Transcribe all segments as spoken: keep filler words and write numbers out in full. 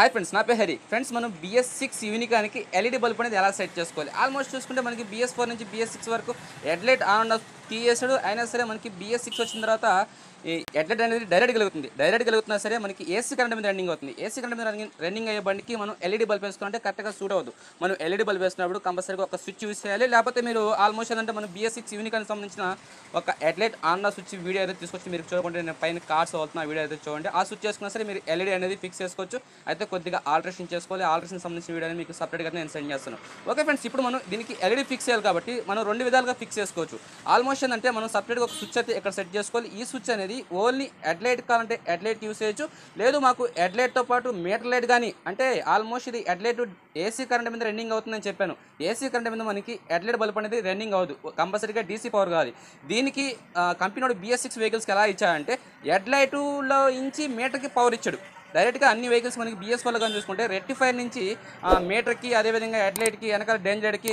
हाय friends ना पे Hari friends मन बी एस सिक्स यूनिकॉर्न की एलईडी बल्ब अने सैटेवाली आलमोस्ट चूसुकुंटे मन की बी एस फोर नुंची बी एस सिक्स वरकू हेड लाइट आन ऑफ तीसेसाडु अयिना सरे मन की बी एस सिक्स वच्चिन तर्वात हेड लाइट अनेदी डायरेक्ट कलुगुतुंदी डायरेक्ट कलुगुतना सरे मन की एसी करंट मीद रनिंग अवुतुंदी एसी करंट मीद रनिंग अय्ये बंडिकी मन एलईडी बल्ब वेसुकुंटे करेक्ट गा सूट अवुतु मन एलईडी बल्ब वेसिनप्पुडु कंपल्सरीगा ओक स्विच यूज चेयाली लेकपोते मीरू आलमोस्ट अंटे मन बी एस सिक्स यूनिकॉर्न की संबंधिंचिन ओक head light on off switch video अयिते तीसुकोच्ची मीरू चूडकुंटे नेनु पैन कार्ड्स अवुतुन्न वीडियो अयिते चूडंడి आ स्विच चेसुकुन्ना सरे मीरू एलईडी अनेदी फिक्स चेसुकोवच्चु अयिते కొద్దిగా ఆల్టరేషన్ చేసుకోవాలి ఆల్టరేషన్ సంబంధించిన వీడియోని మీకు సెపరేట్ గా నేను సెండ్ చేస్తాను ఓకే ఫ్రెండ్స్ ఇప్పుడు మనం దీనికి ఎల్ఈడి ఫిక్స్ చేయాలి కాబట్టి మనం రెండు విధాలుగా ఫిక్స్ చేసుకోవచ్చు ఆల్మోస్ట్ అంటే మనం సెపరేట్ గా ఒక స్విచ్ అయితే ఇక్కడ సెట్ చేసుకోవాలి ఈ స్విచ్ అనేది ఓన్లీ హెడ్ లైట్ కావాలంటే హెడ్ లైట్ యూస్ చేయొచ్చు లేదు మాకు హెడ్ లైట్ తో పాటు మీటర్ లైట్ గాని అంటే ఆల్మోస్ట్ ఇది హెడ్ లైట్ ఏసీ కరెంట్ మీద రన్నింగ్ అవుతుందని చెప్పాను ఏసీ కరెంట్ మీద మనకి హెడ్ లైట్ బల్బ్ అనేది రన్నింగ్ అవదు కంపల్సరీగా డీసీ పవర్ కావాలి దీనికి కంపెనీలో బి ఎస్ సిక్స్ వెహికల్స్ కి ఎలా ఇచ్చారంటే హెడ్ లైట్ లో ఇంచి మీటర్ కి పవర్ ఇచ్చాడు డైరెక్ట్ గా అన్ని వెహికల్స్ మనకి బి ఎస్ ఫోర్ లో చూసుకుంటే రెక్టిఫైర్ నుంచి మీటర్ కి అదే విధంగా హెడ్ లైట్ కి వెనకాల డెన్ లైట్ కి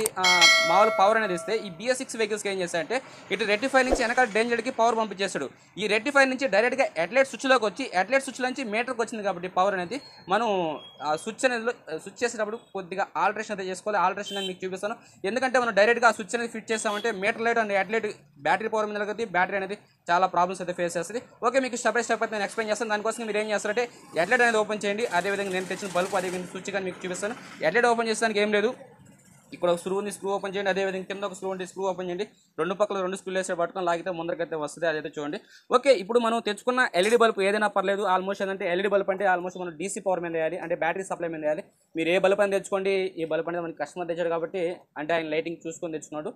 మామూలు పవర్ అనేది ఇస్తే ఈ బి ఎస్ సిక్స్ వెహికల్స్ కి ఏం చేస్తారంటే ఇటు రెక్టిఫైర్ నుంచి వెనకాల డెన్ లైట్ కి పవర్ పంపించేస్తాడు ఈ రెక్టిఫైర్ నుంచి డైరెక్ట్ గా హెడ్ లైట్ స్విచ్ లోకి వచ్చి హెడ్ లైట్ స్విచ్ నుంచి మీటర్ కి వచ్చింది కాబట్టి పవర్ అనేది మనం స్విచ్ అనేది స్విచ్ చేసేటప్పుడు కొద్దిగా ఆల్టరేషన్ అయితే చేసుకోవాలి ఆల్టరేషన్ అనేది మీకు చూపిస్తాను ఎందుకంటే మనం డైరెక్ట్ గా స్విచ్ అనేది ఫిట్ చేసామంటే meter light and head light battery power మీద కట్టి బ్యాటరీ అనేది చాలా ప్రాబ్లమ్స్ అయితే ఫేస్ చేస్తుంది ఓకే మీకు స్టెప్ బై స్టెప్ అయితే నేను ఎక్స్ప్లెయిన్ చేస్తాను దానికోసం మీరు ఏం చేస్తారంటే హెడ్ లైట్ అనేది ఓపెన్ చేయండి అదే విధంగా నేను తెచ్చిన బల్బ్ అదే విధంగా స్విచ్ కానీ మీకు చూపిస్తాను హెడ్ లైట్ ఓపెన్ చేస్తానికి ఏం లేదు ఇక్కడ ఒక స్క్రూ ఉంది స్క్రూ ఓపెన్ చేయండి అదే విధంగా కింద ఒక స్క్రూ ఉంది స్క్రూ ఓపెన్ చేయండి రెండు పక్కల రెండు స్క్రూలు వేసి పట్టుకొని లాగితే ముందరకైతే వస్తుంది అదైతే చూడండి ఓకే ఇప్పుడు మనం తెచ్చుకున్న ఎల్ఈడి బల్బ్ ఏదైనా పర్లేదు ఆల్మోస్ట్ అంటే ఎల్ఈడి బల్బ్ అంటే ఆల్మోస్ట్ మనం డీసీ పవర్ మీద వేయాలి అంటే బ్యాటరీ సప్లై మీద వేయాలి మీరు ఏ బల్బ్ అని తెచ్చుకోండి ఈ బల్బ్ అనేది మనకి కస్టమర్ తెచ్చాడు కాబట్టి అంటే ఆయన లైటింగ్ చూసుకొని తెచ్చుకున్నాడు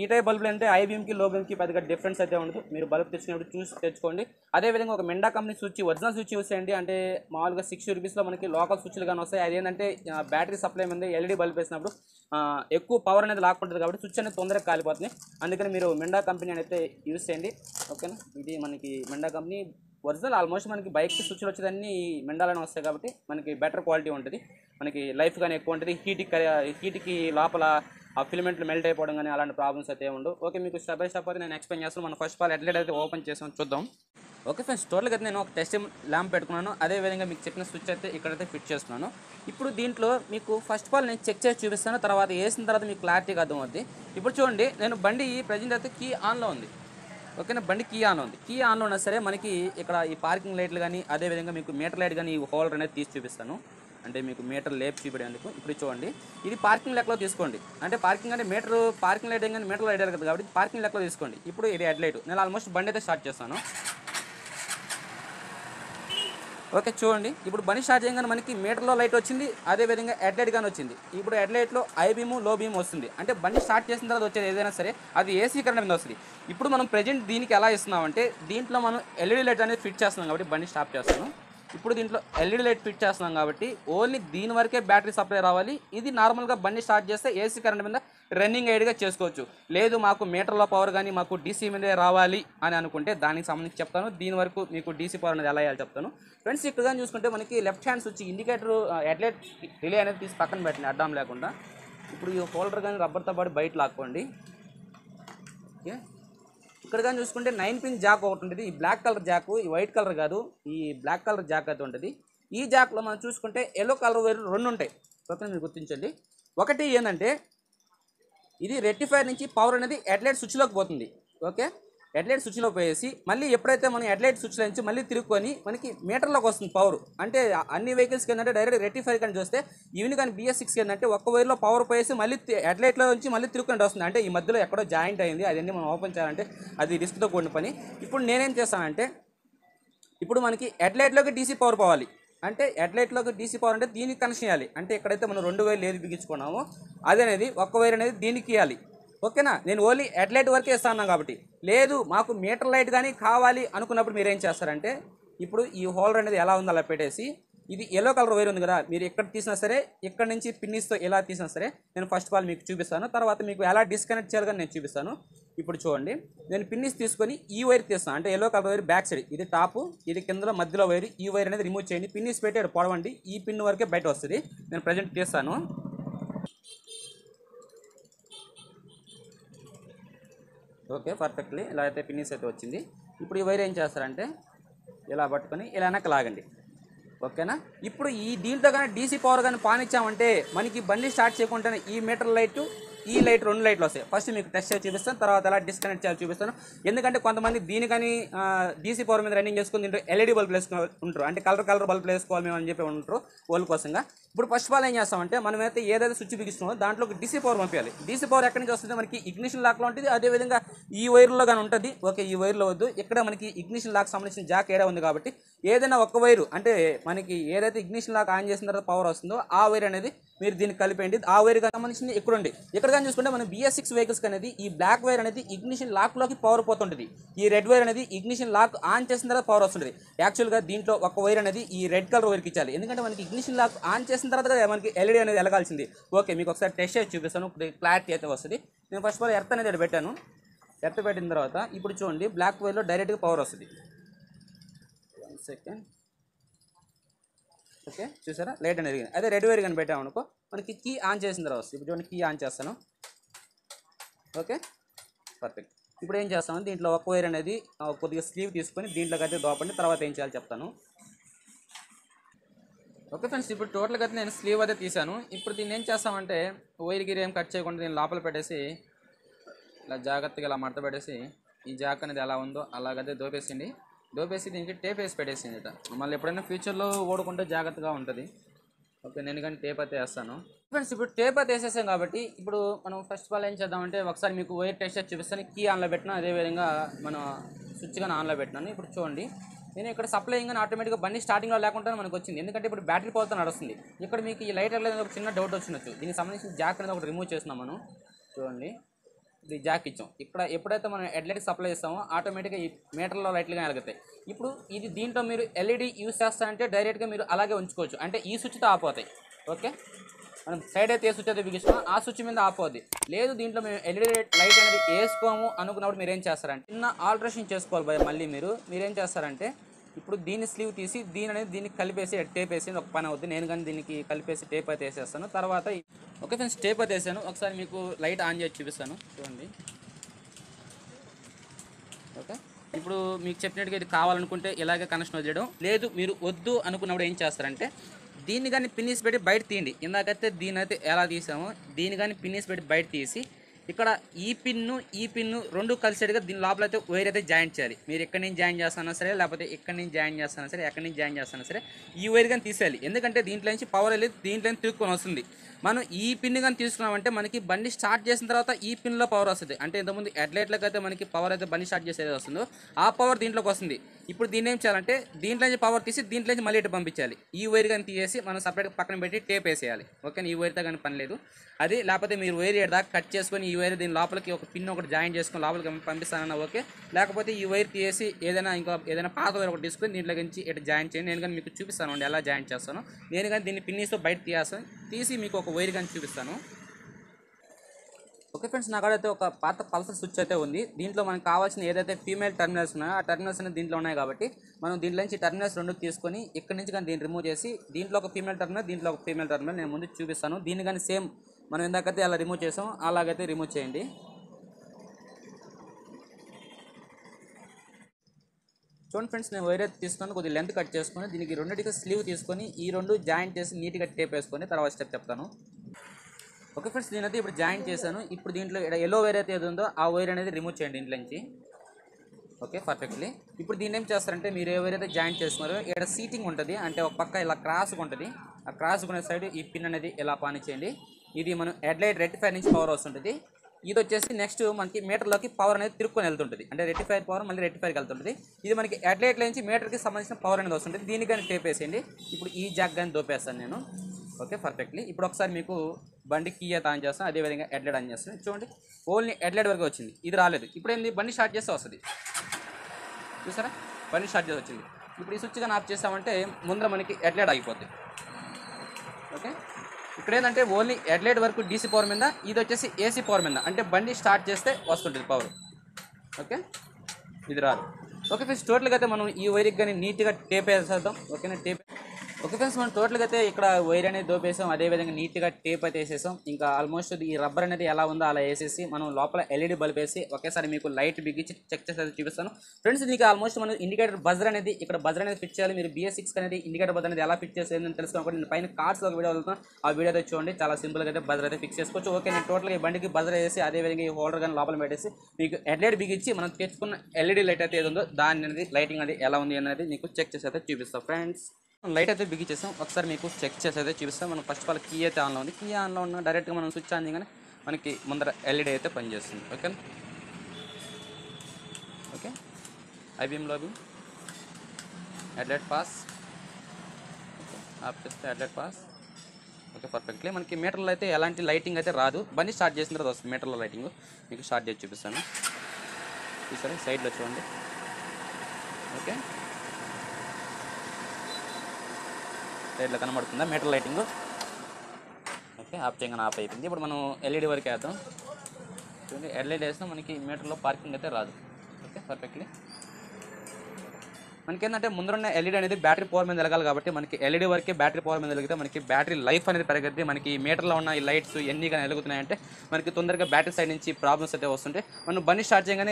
ఈ టైప్ బల్బులు అంటే హై బీమ్ కి లో బీమ్ కి పెద్దగా డిఫరెన్స్ అయితే ఉండదు మీరు బల్బ్ తెచ్చుకున్నప్పుడు చూసి తెచ్చుకోండి అదేవిధంగా ఒక Minda company switch original switch use చేయండి అంటే మామూలుగా సిక్స్టీ రూపీస్లో మనకి లోకల్ స్విచ్లు కానీ వస్తాయి అదేంటంటే బ్యాటరీ సప్లై మీద ఎల్ఈడి బల్బ్ వేసినప్పుడు ఎక్కువ పవర్ అనేది లాక్కుంటుంది కాబట్టి స్విచ్ అనేది తొందరగా కాలిపోతుంది అందుకని మీరు మెండా కంపెనీ అనేది యూస్ చేయండి ఓకేనా ఇది మనకి మెండా కంపెనీ ఒరిజినల్ ఆల్మోస్ట్ మనకి బైక్కి స్విచ్లు వచ్చేదాన్ని మెండాలని వస్తాయి కాబట్టి మనకి బెటర్ క్వాలిటీ ఉంటుంది మనకి లైఫ్ కానీ ఎక్కువ ఉంటుంది హీట్కి హీట్కి లోపల ఆ ఫిలమెంట్లు మెల్ట్ అయిపోవడం కానీ అలాంటి ప్రాబ్లమ్స్ అయితే ఉండవు ఓకే మీకు స్టెప్ బై స్టెప్ అయితే నేను ఎక్స్ప్లెయిన్ చేస్తాను మనం ఫస్ట్ ఆఫ్ ఆల్ ఎట్లెట్ అయితే ఓపెన్ చేసాం చూద్దాం ఓకే ఫ్రెండ్స్ టోటల్గా అయితే నేను ఒక టెస్ట్ ల్యాంప్ పెట్టుకున్నాను అదేవిధంగా మీకు చెప్పిన స్విచ్ అయితే ఇక్కడైతే ఫిట్ చేస్తున్నాను ఇప్పుడు దీంట్లో మీకు ఫస్ట్ ఆఫ్ ఆల్ నేను చెక్ చేసి చూపిస్తాను తర్వాత వేసిన తర్వాత మీకు క్లారిటీగా అర్థమవుతుంది ఇప్పుడు చూడండి నేను బండి ప్రజెంట్ అయితే కీ ఆన్లో ఉంది ఓకేనా బండి కీ ఆన్ ఉంది కీ ఆన్లో ఉన్నా సరే మనకి ఇక్కడ ఈ పార్కింగ్ లైట్లు కానీ అదేవిధంగా మీకు మీటర్ లైట్ కానీ ఈ హోల్డర్ అనేది తీసి చూపిస్తాను అంటే మీకు మీటర్ లేపు చూపించేందుకు ఇప్పుడు చూడండి ఇది పార్కింగ్ లెక్కలో తీసుకోండి అంటే పార్కింగ్ అంటే మీటర్ పార్కింగ్ లైట్ కానీ మీటర్ లైట్ కదా కాబట్టి పార్కింగ్ లెక్కలో తీసుకోండి ఇప్పుడు ఇది హెడ్ లైట్ నేను ఆల్మోస్ట్ బండి అయితే స్టార్ట్ చేస్తాను ఓకే చూడండి ఇప్పుడు బండి స్టార్ట్ చేయగానే మనకి మీటర్లో లైట్ వచ్చింది అదేవిధంగా హెడ్ లైట్ కానీ వచ్చింది ఇప్పుడు హెడ్ లైట్లో హై బీమ్ లో బీమ్ వస్తుంది అంటే బండి స్టార్ట్ చేసిన తర్వాత వచ్చేది ఏదైనా సరే అది ఏసీ కరెంట్ మీద వస్తుంది ఇప్పుడు మనం ప్రజెంట్ దీనికి ఎలా ఇస్తున్నామంటే దీంట్లో మనం ఎల్ఈడి లైట్ అనేది ఫిట్ చేస్తున్నాం కాబట్టి బండి స్టాప్ చేస్తాను ఇప్పుడు దీంట్లో ఎల్ఈడి లైట్ ఫిట్ చేస్తున్నాం కాబట్టి ఓన్లీ దీని వరకే బ్యాటరీ సప్లై రావాలి ఇది నార్మల్గా బండి స్టార్ట్ చేస్తే ఏసీ కరెంట్ మీద రన్నింగ్ ఎయిడ్గా చేసుకోవచ్చు లేదు మాకు మీటర్లో పవర్ కానీ మాకు డీసీ మీదే రావాలి అని అనుకుంటే దానికి సంబంధించి చెప్తాను దీని వరకు మీకు డీసీ పవర్ అనేది ఎలా వేయాలి చెప్తాను ఫ్రెండ్స్ ఇక్కడ కానీ చూసుకుంటే మనకి లెఫ్ట్ హ్యాండ్స్ వచ్చి ఇండికేటర్ హెడ్ లైట్ రిలే అనేది తీసి పక్కన పెట్టండి అడ్డం లేకుండా ఇప్పుడు ఈ హోల్డర్ కానీ రబ్బర్తో పాటు బయట లాక్కోండి ఓకే ఇక్కడ కానీ చూసుకుంటే నైన్ పిన్ జాక్ ఒకటి ఉంటుంది ఈ బ్లాక్ కలర్ జాకు ఈ వైట్ కలర్ కాదు ఈ బ్లాక్ కలర్ జాక్ అయితే ఉంటుంది ఈ జాక్లో మనం చూసుకుంటే ఎల్లో కలర్ వైర్ రెండు ఉంటాయి ఓకే మీరు గుర్తించండి ఒకటి ఏంటంటే ఇది రెక్టిఫైర్ నుంచి పవర్ అనేది హెడ్ లైట్ స్విచ్లోకి పోతుంది ఓకే హెడ్ లైట్ స్విచ్లో పోయేసి మళ్ళీ ఎప్పుడైతే మనం హెడ్ లైట్ స్విచ్ నుంచి మళ్ళీ తిరుక్కొని మనకి మీటర్లోకి వస్తుంది పవర్ అంటే అన్ని వెహికల్స్కి ఏంటంటే డైరెక్ట్ రెక్టిఫైర్ కానీ చూస్తే ఈవెన్ కానీ బి ఎస్ సిక్స్ ఏంటంటే ఒక్క వైర్లో పవర్ పోయేసి మళ్ళీ హెడ్ లైట్లో నుంచి మళ్ళీ తిరుక్కొని వస్తుంది అంటే ఈ మధ్యలో ఎక్కడో జాయింట్ అయింది అదన్నీ మనం ఓపెన్ చేయాలంటే అది రిస్క్తో కూడిన పని ఇప్పుడు నేనేం చేస్తానంటే ఇప్పుడు మనకి హెడ్ లైట్లోకి డీసీ పవర్ పోవాలి అంటే హెడ్ లైట్లోకి డీసీ పవర్ అంటే దీనికి కనెక్షన్ ఇవ్వాలి అంటే ఎక్కడైతే మనం రెండు వైర్లు ఏది బిగించుకున్నామో అదనేది ఒక్క వైర్ అనేది దీనికి ఇవ్వాలి ఓకేనా నేను ఓన్లీ హెడ్ లైట్ వరకే ఇస్తాను కాబట్టి లేదు మాకు మీటర్ లైట్ కానీ కావాలి అనుకున్నప్పుడు మీరు ఏం చేస్తారంటే ఇప్పుడు ఈ హోల్డర్ అనేది ఎలా ఉందో అలా పెట్టేసి ఇది ఎల్లో కలర్ వైర్ ఉంది కదా మీరు ఎక్కడ తీసినా సరే ఇక్కడ నుంచి పిన్నిస్తో ఎలా తీసినా సరే నేను ఫస్ట్ ఆఫ్ ఆల్ మీకు చూపిస్తాను తర్వాత మీకు ఎలా డిస్కనెక్ట్ చేయాలి కానీ నేను చూపిస్తాను ఇప్పుడు చూడండి నేను పిన్నిస్ తీసుకొని ఈ వైర్ తీస్తాను అంటే yellow colour wire back side ఇది టాప్ ఇది కిందలో మధ్యలో వైర్ ఈ వైర్ అనేది రిమూవ్ చేయండి పిన్నిస్ పెట్టాడు పొడవండి ఈ పిన్ వరకే బయట వస్తుంది నేను ప్రజెంట్ తీస్తాను ఓకే పర్ఫెక్ట్లీ ఇలా అయితే పిన్నిస్ అయితే వచ్చింది ఇప్పుడు ఈ వైర్ ఏం చేస్తారంటే ఇలా పట్టుకొని ఇలా వెనక్కి లాగండి ఓకేనా. ఇప్పుడు ఈ దీంతో కానీ డీసీ పవర్ కానీ పాన్ ఇచ్చామంటే మనకి బండి స్టార్ట్ చేయకుండానే ఈ మీటర్ లైట్ ఈ లైట్ రెండు లైట్లు వస్తాయి. ఫస్ట్ మీకు టెస్ట్ చేసి చూపిస్తాను, తర్వాత ఎలా డిస్కనెక్ట్ చేయాలి చూపిస్తాను. ఎందుకంటే కొంతమంది దీని కానీ డీసీ పవర్ మీద రన్నింగ్ చేసుకుని దీంట్లో ఎల్ఈడి బల్బులు వేసుకుని ఉంటారు, అంటే కలర్ కలర్ బల్బులు వేసుకోవాలి మేము అని చెప్పి ఉంటారు వాళ్ళ కోసంగా. ఇప్పుడు ఫస్ట్ ఆల్ ఏం చేస్తామంటే మనమైతే ఏదైతే స్విచ్ బిగిస్తున్నామో దాంట్లో డీసీ పవర్ పంపించాలి. డీసీ పవర్ ఎక్కడి నుంచి వస్తుంది, మనకి ఇగ్నిషన్ లాక్లో ఉంటుంది, అదేవిధంగా ఈ వైర్లో కానీ ఉంటుంది. ఓకే ఈ వైర్లో వద్దు, ఇక్కడ మనకి ఇగ్నిషన్ లాక్ సంబంధించిన జాక్ ఏరియా ఉంది కాబట్టి ఏదైనా ఒక వైరు అంటే మనకి ఏదైతే ఇగ్నిషన్ లాక్ ఆన్ చేసిన తర్వాత పవర్ వస్తుందో ఆ వైర్ అనేది మీరు దీనికి కలిపేయండి. ఆ వైర్ సంబంధించింది ఇక్కడ ఉండి ఇక్కడ కానీ చూసుకుంటే మనం బీఎస్ సిక్స్ వెహికల్స్ అనేది ఈ బ్లాక్ వైర్ అనేది ఇగ్నిషన్ లాక్లోకి పవర్ పోతుంటుంది, ఈ రెడ్ వైర్ అనేది ఇగ్నిషన్ లాక్ ఆన్ చేసిన తర్వాత పవర్ వస్తుంటుంది. యాక్చువల్గా దీంట్లో ఒక వైర్ అనేది ఈ రెడ్ కలర్ వైర్కి ఇచ్చాలి, ఎందుకంటే మనకి ఇగ్నిషన్ లాక్ ఆన్ చేసిన తర్వాత మనకి ఎల్ఈడి అనేది వెలగాల్సింది. ఓకే మీకు ఒకసారి టెస్ట్ చేసి చూపిస్తాను, క్లారిటీ అయితే వస్తుంది. నేను ఫస్ట్ ఆఫ్ ఆల్ ఎర్త్ అనేది పెట్టాను, ఎర్త్ పెట్టిన తర్వాత ఇప్పుడు చూడండి బ్లాక్ వైర్లో డైరెక్ట్గా పవర్ వస్తుంది. వన్ సెకండ్ ఓకే చూసారా లైట్ అనేది. అదే రెడ్ వైర్ కానీ పెట్టాము అనుకో మనకి కీ ఆన్ చేసిన తర్వాత వస్తుంది. ఇప్పుడు చూడండి కీ ఆన్ చేస్తాను, ఓకే పర్ఫెక్ట్. ఇప్పుడు ఏం చేస్తాము దీంట్లో ఒక వైర్ అనేది కొద్దిగా స్లీవ్ తీసుకొని దీంట్లోకి అయితే దోపండి, తర్వాత ఏం చేయాలి చెప్తాను. ఓకే ఫ్రెండ్స్ ఇప్పుడు టోటల్గా అయితే నేను స్లీవ్ అయితే తీసాను. ఇప్పుడు దీన్ని ఏం చేస్తామంటే వైర్ గిరి ఏం కట్ చేయకుండా దీన్ని లోపల పెట్టేసి ఇలా జాగ్రత్తగా ఇలా మడత పెట్టేసి ఈ జాక్ అనేది ఎలా ఉందో అలాగైతే దోపేసింది. దోపేసి దీనికి టేప్ వేసి పెట్టేసింది ఇట, మళ్ళీ ఎప్పుడైనా ఫ్యూచర్లో ఓడుకుంటే జాగ్రత్తగా ఉంటుంది. ఓకే నేను కానీ టేప్ అయితే వేస్తాను. ఫ్రెండ్స్ ఇప్పుడు టేప్ అయితే వేసేసాం కాబట్టి ఇప్పుడు మనం ఫస్ట్ ఆఫ్ ఆల్ ఏం చేద్దామంటే ఒకసారి మీకు వైర్ టెస్ట్ చేసి చూపిస్తాను. కీ ఆన్లో పెట్టినా అదేవిధంగా మనం స్విచ్ కానీ ఆన్లో పెట్టినాను. ఇప్పుడు చూడండి నేను ఇక్కడ సప్లైయింగ్ కానీ ఆటోమేటిక్గా బండి స్టార్టింగ్లో లేకుండా మనకు వచ్చింది, ఎందుకంటే ఇప్పుడు బ్యాటరీ పవర్తో నడుస్తుంది. ఇక్కడ మీకు ఈ లైట్ అనేది ఒక చిన్న డౌట్ వచ్చినచ్చు, దీనికి సంబంధించిన జాక్ అనేది ఒకటి రిమూవ్ చేస్తున్నాం మనం. చూడండి ఇది జాక్ ఇచ్చాం, ఇక్కడ ఎప్పుడైతే మనం హెడ్లైట్ సప్లై చేస్తామో ఆటోమేటిక్గా ఈ మీటర్లో లైట్లుగా వెలుగుతాయి. ఇప్పుడు ఇది దీంట్లో మీరు ఎల్ఈడి యూస్ చేస్తారంటే డైరెక్ట్గా మీరు అలాగే ఉంచుకోవచ్చు, అంటే ఈ స్విచ్తో ఆపోతాయి. ఓకే మనం సైడ్ అయితే ఏ స్విచ్ అయితే బిగిస్తామో ఆ స్విచ్ మీద ఆపోద్ది. లేదు దీంట్లో మేము ఎల్ఈడి లైట్ అనేది వేసుకోము అనుకున్నప్పుడు మీరు ఏం చేస్తారంటే చిన్న ఆల్టరేషన్ చేసుకోవాలి భయ. మళ్ళీ మీరు మీరేం చేస్తారంటే ఇప్పుడు దీన్ని స్లీవ్ తీసి దీని అనేది దీనికి కలిపేసి టేప్ వేసి ఒక పని అవుతుంది. నేను కానీ దీనికి కలిపేసి టేప్ అయితే వేసేస్తాను తర్వాత. ఓకే ఫ్రెండ్స్ టేప్ అయితే వేసాను, ఒకసారి మీకు లైట్ ఆన్ చేసి చూపిస్తాను చూడండి. ఓకే ఇప్పుడు మీకు చెప్పినట్టుగా ఇది కావాలనుకుంటే ఇలాగే కనెక్షన్ వదిలేయడం, లేదు మీరు వద్దు అనుకున్నప్పుడు ఏం చేస్తారంటే దీన్ని కానీ పిన్నిస్ పెట్టి బయట తీయండి. ఇందాకైతే దీని అయితే ఎలా తీసామో దీన్ని కానీ పిన్నిస్ పెట్టి బయట తీసి ఇక్కడ ఈ పిన్ను ఈ పిన్ను రెండు కలిసేట్టుగా దీని లోపల అయితే వైర్ అయితే జాయిన్ చేయాలి. మీరు ఎక్కడి నుంచి జాయిన్ చేస్తానో సరే, లేకపోతే ఎక్కడి నుంచి జాయిన్ చేస్తానో సరే, ఎక్కడి నుంచి జాయిన్ చేస్తానో సరే ఈ వైర్ కానీ తీసేయాలి. ఎందుకంటే దీంట్లో నుంచి పవర్ వెళ్ళి దీంట్లో నుంచి తిరుక్కొని వస్తుంది. మనం ఈ పిన్ కానీ తీసుకున్నామంటే మనకి బండి స్టార్ట్ చేసిన తర్వాత ఈ పిన్లో పవర్ వస్తుంది, అంటే ఇంతకుముందు హెడ్లైట్లకైతే మనకి పవర్ అయితే బండి స్టార్ట్ చేసేది వస్తుందో ఆ పవర్ దీంట్లోకి వస్తుంది. ఇప్పుడు దీన్ని ఏం చేయాలంటే దీంట్లో నుంచి పవర్ తీసి దీంట్లో నుంచి మళ్ళీ ఇటు పంపించాలి. ఈ వైర్ కానీ తీసేసి మనం సపరేట్గా పక్కన పెట్టి టేప్ వేసేయాలి. ఓకే ఈ వైర్తో కానీ పని లేదు అది, లేకపోతే మీరు వైర్ దాకా కట్ చేసుకొని ఈ వైర్ దీని లోపలికి ఒక పిన్ ఒకటి జాయిన్ చేసుకుని లోపలికి పంపిస్తానన్నా ఓకే, లేకపోతే ఈ వైర్ తీసి ఏదైనా ఇంకా ఏదైనా పాత వైర్ ఒకటి తీసుకుని దీంట్లోకి నుంచి ఇటు జాయిన్ చేయండి. నేను కానీ మీకు చూపిస్తాను అండి ఎలా జాయిన్ చేస్తాను. నేను కానీ దీన్ని పిన్నిస్తో బయట తీయాల్సి తీసి మీకు ఒక వైర్ కానీ చూపిస్తాను. ఓకే ఫ్రెండ్స్ నా కాడైతే ఒక పాత పల్సర్ స్విచ్ అయితే ఉంది, దీంట్లో మనకు కావాల్సిన ఏదైతే ఫీమేల్ టర్మినల్స్ ఉన్నాయో ఆ టర్మినల్స్ అనేది దీంట్లో ఉన్నాయి కాబట్టి మనం దీంట్లో నుంచి టర్మినల్స్ రెండు తీసుకొని ఇక్కడ నుంచి కానీ దీన్ని రిమూవ్ చేసి దీంట్లో ఒక ఫీమేల్ టర్మినల్ దీంట్లో ఒక ఫీమేల్ టర్మినల్ నేను ముందు చూపిస్తాను. దీన్ని కానీ సేమ్ మనం ఇందాకైతే అలా రిమూవ్ చేసాం అలాగైతే రిమూవ్ చేయండి. చూడండి ఫ్రెండ్స్ నేను వైర్ అయితే తీసుకొని కొద్దిగా లెంత్ కట్ చేసుకొని దీనికి రెండింటికి స్లీవ్ తీసుకొని ఈ రెండు జాయింట్ చేసి నీట్గా టేప్ వేసుకొని తర్వాత స్టెప్ చెప్తాను. ఓకే ఫ్రెండ్స్ నేనైతే ఇప్పుడు జాయింట్ చేశాను. ఇప్పుడు దీంట్లో ఇక్కడ ఎల్లో వైర్ అయితే ఏది ఉందో ఆ వైర్ అనేది రిమూవ్ చేయండి ఇంట్లో నుంచి. ఓకే పర్ఫెక్ట్లీ ఇప్పుడు దీన్ని ఏం చేస్తారంటే మీరు ఎవరైతే జాయింట్ చేస్తున్నారో ఇక్కడ సీటింగ్ ఉంటుంది, అంటే ఒక పక్క ఇలా క్రాస్గా ఉంటుంది, ఆ క్రాస్గా ఉన్న సైడ్ ఈ పిన్ అనేది ఇలా పాని చేయండి. ఇది మనం హెడ్లైట్ రెక్టిఫైర్ నుంచి పవర్ వస్తుంటుంది, ఇది వచ్చేసి నెక్స్ట్ మనకి మీటర్లోకి పవర్ అనేది తిరుక్కొని వెళ్తుంటుంది, అంటే రెక్టిఫైర్ పవర్ మళ్ళీ రెక్టిఫైర్కి వెళ్తుంటుంది. ఇది మనకి హెడ్లైట్ నుంచి మీటర్కి సంబంధించిన పవర్ అనేది వస్తుంటుంది. దీనికైనా టేప్ వేసేయండి. ఇప్పుడు ఈ జాగ్ కానీ దోపేస్తాను నేను. ఓకే పర్ఫెక్ట్లీ ఇప్పుడు ఒకసారి మీకు బండి కీ అయితే ఆన్ చేస్తాను, అదేవిధంగా హెడ్లైట్ ఆన్ చేస్తాను. చూడండి ఓన్లీ హెడ్లైట్ వరకు వచ్చింది, ఇది రాలేదు. ఇప్పుడు ఏంది బండి స్టార్ట్ చేస్తే వస్తుంది చూసారా, బండి స్టార్ట్ చేసి వచ్చింది. ఇప్పుడు ఈ స్విచ్ కానీ ఆఫ్ చేస్తామంటే ముందర మనకి హెడ్లైట్ ఆగిపోతుంది. ఓకే ఇక్కడ ఏంటంటే ఓన్లీ హెడ్లైట్ వరకు డీసీ పవర్ మీద, ఇది వచ్చేసి ఏసీ పవర్ మీద, అంటే బండి స్టార్ట్ చేస్తే వస్తుంటుంది పవర్. ఓకే ఇది రాదు. ఓకే ఫ్రెండ్స్ టోటల్గా అయితే మనం ఈ వైర్కి కానీ నీట్గా టేప్ వేసేద్దాం. ఓకేనా టేప్ ओके फ्रेंड्स मैं टोटल गते इकड़ा वैर अने दोपेसाम अदे विधंगा नीट गा टेप अयिते वेसेसाम इंका आल्मोस्ट ई रब्बर अनेदी एला उंदो अला वेसेसी मनं लोपल एलईडी बल्ब वेसी ओकेसारी मीकु लाइट बिगिंचि चेक चेसि चूपिस्तानु फ्रेंड्स इदि आल्मोस्ट मन इंडिकेटर बजर अनेदी इकड़ा बजर अनेदी फिट चेयाली मीरु बी एस सिक्स अनेदी इंडिकेटर बजर अनेदी एला फिट चेसुंदो अनि तेलुसुकोंडि नेनु पैन कार्ड्स लो वीडियो वेल्तानु आ वीडियो अयिते चूडंडि चाला सिंपल गा अयिते बजर अयिते फिक्स चेसुकोवच्चु ओके नेनु टोटल गा ई बंडिकी बजर वेसी अदे विधंगा ई होल्डर गानि लोपल पेट्टेसी मीकु एलईडी बिगिंचि मनं तेच्चुकुन्न एलईडी लाइट अयिते एदुंदो दानि अनेदी लाइटिंग अनेदी एला उंदि अनेदी मीकु चेक चेसि अयिते चूपिस्ता फ्रेंड्स लाइट अयिते बिगिंचेसाम ओकसारि मीकु चेक चेसि अयिते चूपिस्तानु मन फस्ट आफ आल की अयिते आन लो उंदी की आन लो उन्न डायरेक्ट गा मन स्विच आन चेयगाने मनकी मुंदर एलईडी अयिते पनि चेस्तुंदी okay okay IBM lobby headlight pass off चेस्ते हेडलाइट पास ओके पर्फेक्टली मनकी मीटर लो अयिते एलांटी लाइटिंग अयिते रादु बन्नी स्टार्ट चेसिन तर्वात वस्तुंदी मीटर लो लाइटिंग मीकु स्टार्ट चेसि चूपिस्तानु चूसारा साइड लो चूडंడి ओके सैड कनबड़ा मीटर लाइटिंग ओके आप चेयन आप इन मन एलईडी वर के वेदा चूँकि एलईडी वैसा मन की मीटर पारकिंग अच्छे रात ओके पर्फेक्टली मन के मुद्दे एलईडी अभी बैटरी पवर मेद काबी मन की एलईडी वर के बैटरी पवर मेद मन की बैटरी लाइफ अनेक मन की मीटर में उ लाइट्स इनकी वेल्ते मन की तुंदर बैटरी सैड नीचे प्रॉब्लम्स अच्छे वस्तुटे मैं बनी स्टार्ट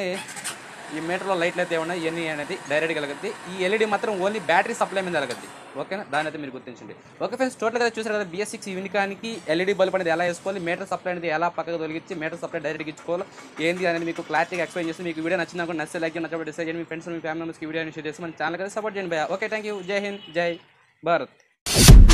ఈ మీటర్లో లైట్లు అయితే ఉన్నాయి ఇన్ని అనేది డైరెక్ట్ గా వెలుగుద్ది ఈ ఎల్ఈడి మాత్రం ఓన్లీ బ్యాటరీ సప్లై మీద వెలుగుద్ది ఓకేనా దాన్ని అయితే మీరు గుర్తించండి ఓకే ఫ్రెండ్స్ టోటల్ గా చూశారు కదా బి ఎస్ సిక్స్ యూనికార్న్ కి ఎల్ఈడి బల్బ్ అనేది ఎలా వేసుకోవాలి మీటర్ సప్లై అనేది ఎలా పక్కకు తొలగించి మీటర్ సప్లై డైరెక్ట్ గా ఇచ్చుకోవాలి ఏంది అనేది మీకు క్లారిటీగా ఎక్స్‌ప్లెయిన్ చేశాను మీకు వీడియో నచ్చినా కూడా నచ్చితే లైక్ చేయండి నచ్చకపోతే డిస్లైక్ చేయండి మీ ఫ్రెండ్స్ మీ ఫ్యామిలీ మెంబర్స్ కి వీడియోని షేర్ చేసి మన ఛానల్ కి సపోర్ట్ చేయండి భయ్యా ఓకే థాంక్యూ జై హింద్ జై భారత్।